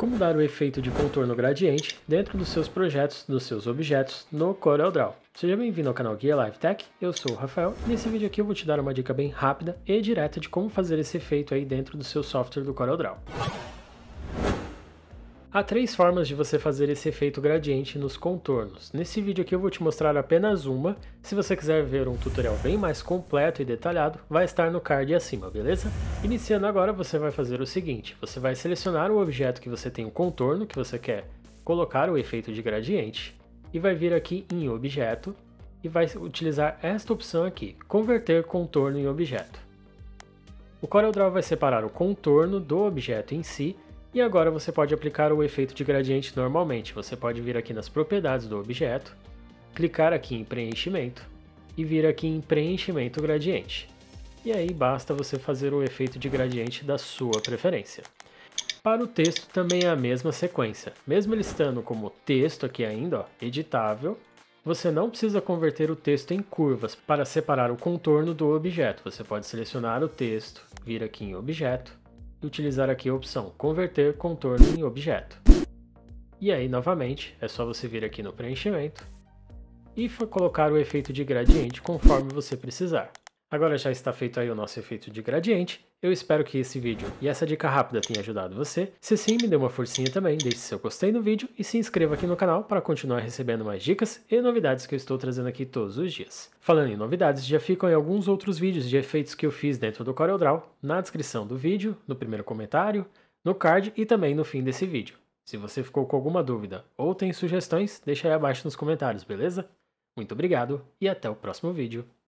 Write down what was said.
Como dar o efeito de contorno gradiente dentro dos seus projetos, dos seus objetos, no CorelDRAW. Seja bem-vindo ao canal GearLiveTec, eu sou o Rafael, e nesse vídeo aqui eu vou te dar uma dica bem rápida e direta de como fazer esse efeito aí dentro do seu software do CorelDRAW. Há três formas de você fazer esse efeito gradiente nos contornos. Nesse vídeo aqui eu vou te mostrar apenas uma. Se você quiser ver um tutorial bem mais completo e detalhado, vai estar no card acima, beleza? Iniciando agora, você vai fazer o seguinte: você vai selecionar o objeto que você tem o contorno, que você quer colocar o efeito de gradiente, e vai vir aqui em objeto, e vai utilizar esta opção aqui, converter contorno em objeto. O CorelDRAW vai separar o contorno do objeto em si, e agora você pode aplicar o efeito de gradiente normalmente. Você pode vir aqui nas propriedades do objeto, clicar aqui em preenchimento e vir aqui em preenchimento gradiente. E aí basta você fazer o efeito de gradiente da sua preferência. Para o texto também é a mesma sequência. Mesmo ele estando como texto aqui ainda, ó, editável, você não precisa converter o texto em curvas para separar o contorno do objeto. Você pode selecionar o texto, vir aqui em objeto, e utilizar aqui a opção converter contorno em objeto. E aí novamente é só você vir aqui no preenchimento e colocar o efeito de gradiente conforme você precisar. Agora já está feito aí o nosso efeito de gradiente. Eu espero que esse vídeo e essa dica rápida tenha ajudado você. Se sim, me dê uma forcinha também, deixe seu gostei no vídeo e se inscreva aqui no canal para continuar recebendo mais dicas e novidades que eu estou trazendo aqui todos os dias. Falando em novidades, já ficam aí alguns outros vídeos de efeitos que eu fiz dentro do CorelDRAW na descrição do vídeo, no primeiro comentário, no card e também no fim desse vídeo. Se você ficou com alguma dúvida ou tem sugestões, deixa aí abaixo nos comentários, beleza? Muito obrigado e até o próximo vídeo.